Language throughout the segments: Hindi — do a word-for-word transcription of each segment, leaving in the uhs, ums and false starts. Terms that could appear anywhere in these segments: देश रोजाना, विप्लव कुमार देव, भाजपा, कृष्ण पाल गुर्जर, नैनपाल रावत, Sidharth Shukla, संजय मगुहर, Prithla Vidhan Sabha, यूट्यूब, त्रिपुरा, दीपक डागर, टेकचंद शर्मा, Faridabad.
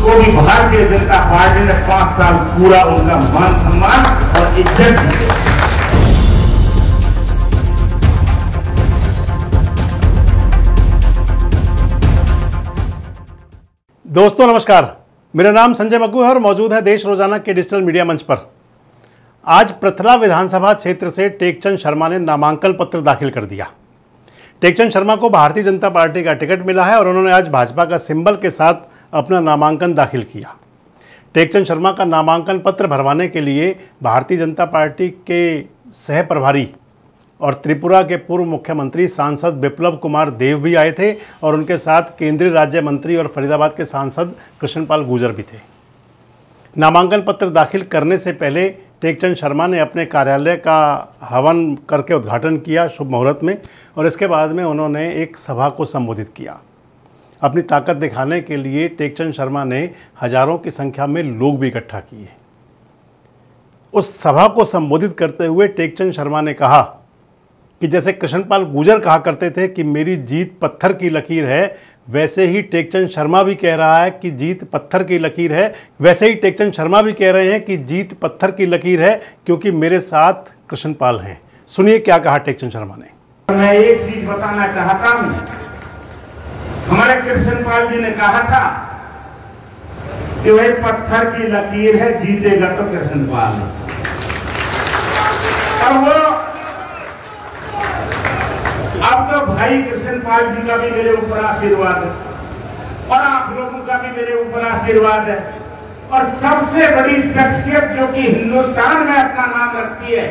उसको भी भारतीय जनता पार्टी ने पांच साल पूरा उनका मान सम्मान और इज्जत दी। दोस्तों नमस्कार, मेरा नाम संजय मगुहर, मौजूद है देश रोजाना के डिजिटल मीडिया मंच पर। आज प्रथला विधानसभा क्षेत्र से टेकचंद शर्मा ने नामांकन पत्र दाखिल कर दिया। टेकचंद शर्मा को भारतीय जनता पार्टी का टिकट मिला है और उन्होंने आज भाजपा का सिंबल के साथ अपना नामांकन दाखिल किया। टेकचंद शर्मा का नामांकन पत्र भरवाने के लिए भारतीय जनता पार्टी के सह प्रभारी और त्रिपुरा के पूर्व मुख्यमंत्री सांसद विप्लव कुमार देव भी आए थे और उनके साथ केंद्रीय राज्य मंत्री और फरीदाबाद के सांसद कृष्ण पाल गुर्जर भी थे। नामांकन पत्र दाखिल करने से पहले टेकचंद शर्मा ने अपने कार्यालय का हवन करके उद्घाटन किया शुभ मुहूर्त में, और इसके बाद में उन्होंने एक सभा को संबोधित किया। अपनी ताकत दिखाने के लिए टेकचंद शर्मा ने हजारों की संख्या में लोग भी इकट्ठा किए। उस सभा को संबोधित करते हुए टेकचंद शर्मा ने कहा कि जैसे कृष्णपाल गुर्जर कहा करते थे कि मेरी जीत पत्थर की लकीर है, वैसे ही टेकचंद शर्मा भी कह रहा है कि जीत पत्थर की लकीर है वैसे ही टेकचंद शर्मा भी कह रहे हैं कि जीत पत्थर की लकीर है, क्योंकि मेरे साथ कृष्णपाल हैं। सुनिए क्या कहा टेकचंद शर्मा ने। मैं एक चीज बताना चाहता हूं, हमारे कृष्णपाल जी ने कहा था कि वही पत्थर की लकीर है, जीतेगा तो कृष्णपाल। और वो अब तो भाई कृष्णपाल जी का भी मेरे ऊपर आशीर्वाद है और आप लोगों का भी मेरे ऊपर आशीर्वाद है। और सबसे बड़ी शख्सियत जो कि हिंदुस्तान में अपना नाम रखती है,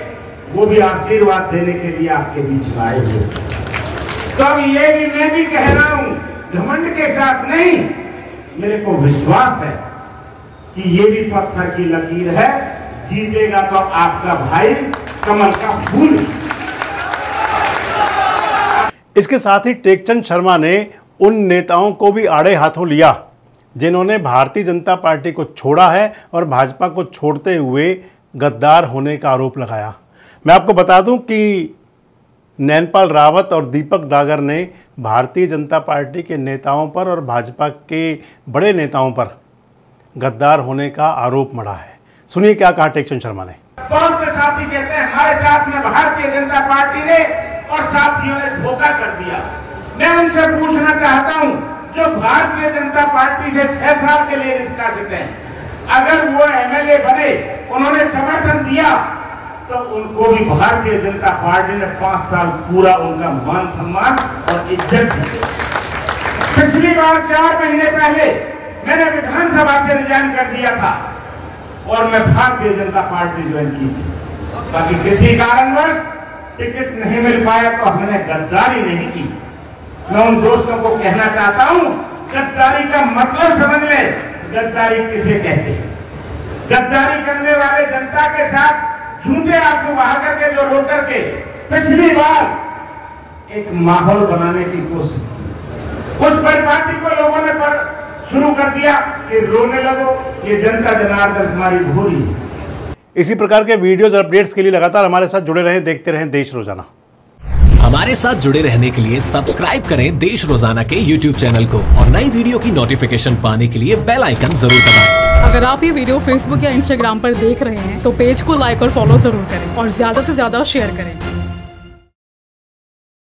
वो भी आशीर्वाद देने के लिए आपके बीच में आए हुए। तो अब ये भी मैं भी कह रहा हूं, घमंड के साथ नहीं, मेरे को विश्वास है कि ये भी पत्थर की लकीर है, जीतेगा तो आपका भाई कमल का फूल। इसके साथ ही टेकचंद शर्मा ने उन नेताओं को भी आड़े हाथों लिया जिन्होंने भारतीय जनता पार्टी को छोड़ा है और भाजपा को छोड़ते हुए गद्दार होने का आरोप लगाया। मैं आपको बता दूं कि नैनपाल रावत और दीपक डागर ने भारतीय जनता पार्टी के नेताओं पर और भाजपा के बड़े नेताओं पर गद्दार होने का आरोप मढ़ा है। सुनिए क्या कहा टेकचंद शर्मा ने। बहुत से साथी कहते हैं हमारे साथ में भारतीय जनता पार्टी ने और साथियों ने धोखा कर दिया। मैं उनसे पूछना चाहता हूं, जो भारतीय जनता पार्टी से छह साल के लिए निष्कासित हैं, अगर वो एमएलए बने, उन्होंने समर्थन दिया, तो उनको भी भारतीय जनता पार्टी ने पांच साल पूरा उनका मान सम्मान और इज्जत दी। पिछली बार चार महीने पहले मैंने विधानसभा से रिजाइन कर दिया था और मैं भारतीय जनता पार्टी ज्वाइन की थी। बाकी किसी कारणवश टिकट नहीं मिल पाया तो हमने गद्दारी नहीं की। मैं उन दोस्तों को कहना चाहता हूं, गद्दारी का मतलब समझ ले, गद्दारी किसे कहते हैं। गद्दारी करने वाले जनता के साथ झूठे आंसू बहा करके जो रो करके पिछली बार एक माहौल बनाने की कोशिश की, उस बर्बादी को लोगों ने पर शुरू कर दिया कि रोने लगो, ये जनता जनार्दन हमारी भूरी। इसी प्रकार के वीडियोस और अपडेट्स के लिए लगातार हमारे साथ जुड़े रहें, देखते रहें देश रोजाना। हमारे साथ जुड़े रहने के लिए सब्सक्राइब करें देश रोजाना के यूट्यूब चैनल को और नई वीडियो की नोटिफिकेशन पाने के लिए बेल आइकन जरूर दबाएं। अगर आप ये वीडियो फेसबुक या इंस्टाग्राम पर देख रहे हैं तो पेज को लाइक और फॉलो जरूर करें और ज्यादा से ज्यादा शेयर करें।